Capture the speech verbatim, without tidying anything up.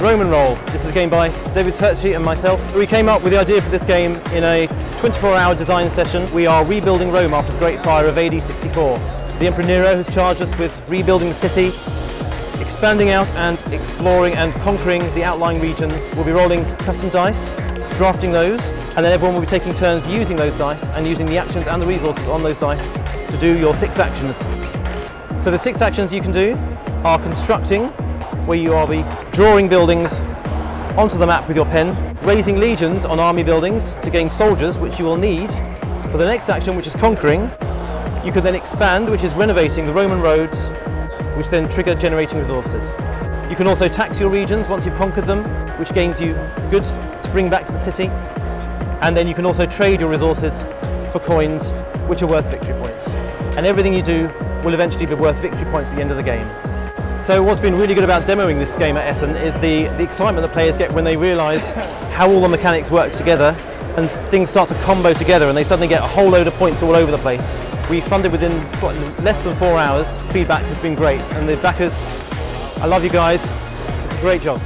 Roman Roll. This is a game by Dávid Turczi and myself. We came up with the idea for this game in a twenty-four hour design session. We are rebuilding Rome after the Great Fire of A D sixty-four. The Emperor Nero has charged us with rebuilding the city, expanding out and exploring and conquering the outlying regions. We'll be rolling custom dice, drafting those, and then everyone will be taking turns using those dice and using the actions and the resources on those dice to do your six actions. So the six actions you can do are constructing, where you are be drawing buildings onto the map with your pen, raising legions on army buildings to gain soldiers, which you will need for the next action, which is conquering. You could then expand, which is renovating the Roman roads, which then trigger generating resources. You can also tax your regions once you've conquered them, which gains you goods to bring back to the city. And then you can also trade your resources for coins, which are worth victory points. And everything you do will eventually be worth victory points at the end of the game. So what's been really good about demoing this game at Essen is the, the excitement that players get when they realise how all the mechanics work together and things start to combo together and they suddenly get a whole load of points all over the place. We funded within what, less than four hours. Feedback has been great and the backers, I love you guys, it's a great job.